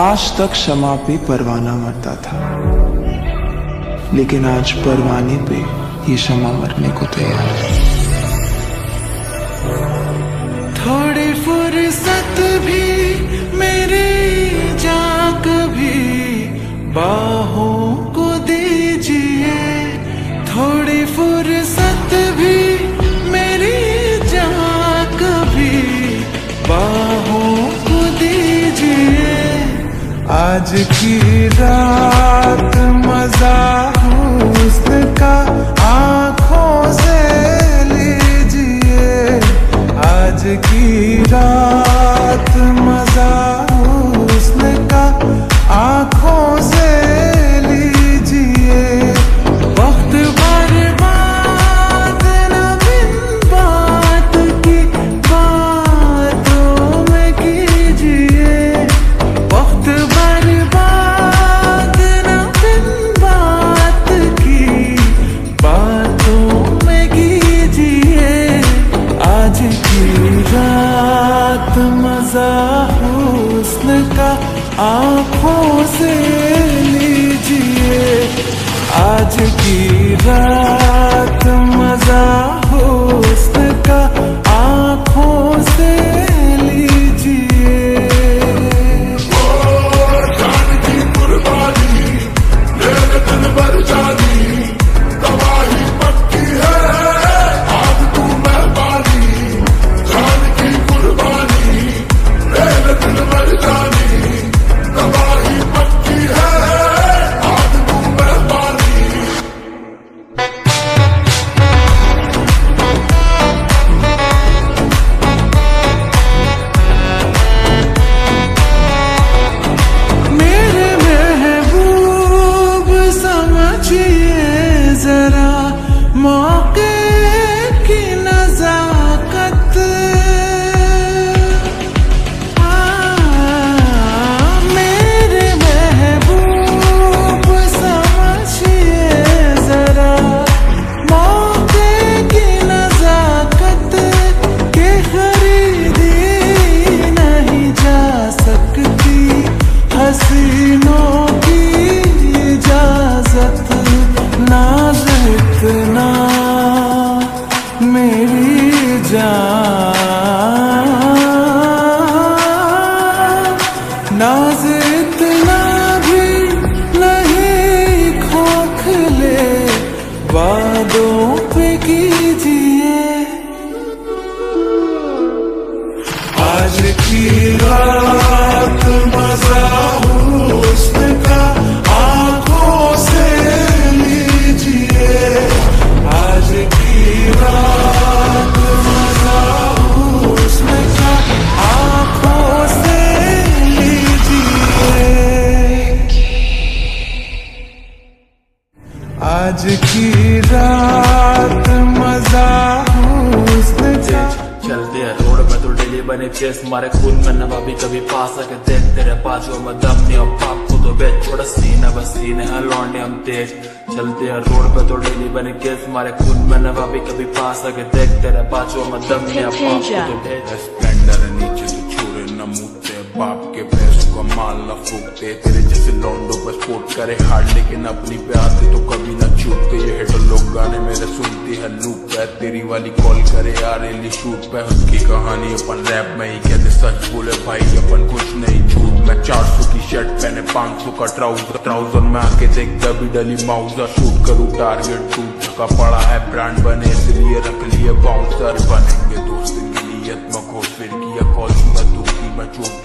आज तक शमा पे परवाना मरता था, लेकिन आज परवाने पे ये शमा मरने को तैयार है। थोड़ी फुर्सत भी मेरे जा कभी बाहों को दीजिए, थोड़ी फुर्सत भी मेरे जा कभी बाहों को दीजिए। आज की रात मजा हुस्न का आँखों से लीजिए, आज की रात मजा हुस्न का आँखों से लीजिए। वक्त बर्बाद न बिन बात की बातों में कीजिए, वक्त आँखों से लीजिए। आज की रात मजा हुस्न का आँखों से लीजिए। जान की कुर्बानी मेरे तन पर जानी, तबाही पक्की है आज तू मेहरबानी। जान की कुर्बानी मेरे तन पर जानी, नाज इतना भी नहीं खोखले वादों पे कीजिए। आज की रात मजा हुस्न का आँखों से लीजिए, आज की रात मजा हुस्न का आँखों से। आज की रात मजा हुस्न का। चलते हैं रोड में तो डेली बने चेस मारे, खून में नवाबी कभी पा सके देख तेरे बाजू में दम नहीं, और पाप को तो बेच छोड़ा सीना बस सीने हैं लौंडे हम तेज। चलते हैं रोड पे तो डेली बने केस मारे, खून में नवाबी कभी पा सके देख तेरे बाजू में दम नहीं, और पाप को तो बेच। स्प्लेंडर नीचे तू छोड़े न मुझसे बाप के पैसों का माल न फूकते, तेरे जैसे लौंडों पर स्पोर्ट करे हार्ड लेकिन अपनी प्यार से तो कभी न छूटते। ये हेडो लोग गाने मेरे सुनते हैं लूप पे, तेरी वाली कॉल करे यार एली शूट पे। उसकी कहानी अपन रैप में ही कहते, सच बोले भाई अपन कुछ नहीं झूठ। मैं 400 की शर्ट पहने 500 का ट्राउजर में आके देख दबी डली माउजर, शूट करूँ टारगेट टूट का पड़ा है ब्रांड बने इसलिए रख लिए बाउंसर। बनेंगे दोस्त की नियत मखो फिर किया कॉल में दूसरी में चोट